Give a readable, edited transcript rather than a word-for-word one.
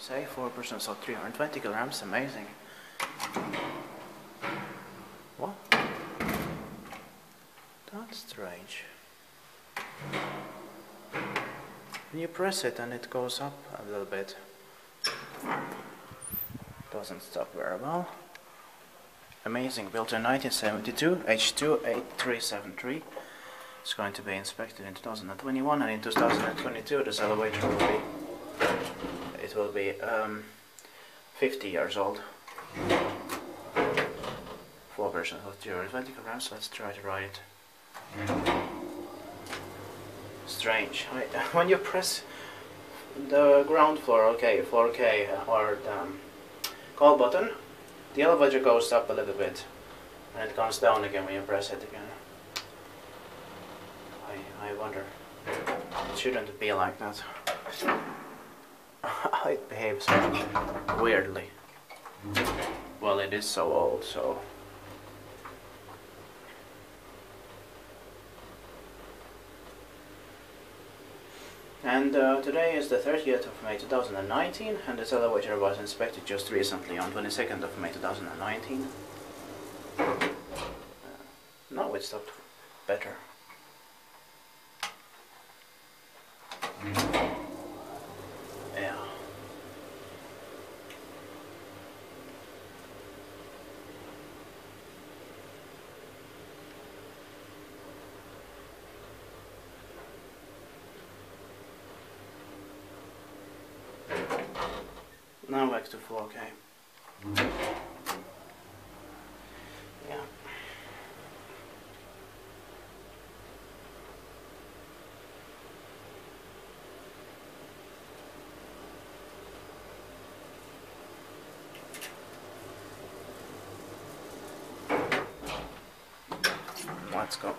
say 4% so 320 kilograms, amazing. What? That's strange. When you press it and it goes up a little bit, doesn't stop very well. Amazing, built in 1972, H28373. It's going to be inspected in 2021, and in 2022 this elevator will be 50 years old. 4% of 320 grams. Let's try to ride it. Strange. When you press the ground floor, okay, 4K or the call button, the elevator goes up a little bit, and it comes down again when you press it again. I wonder, it shouldn't be like that. It behaves weirdly. Well, it is so old, so... And today is the 30th of May 2019, and this elevator was inspected just recently on 22nd of May 2019. No, it stopped better. Yeah. Now back to 4K. Yeah. Let's go.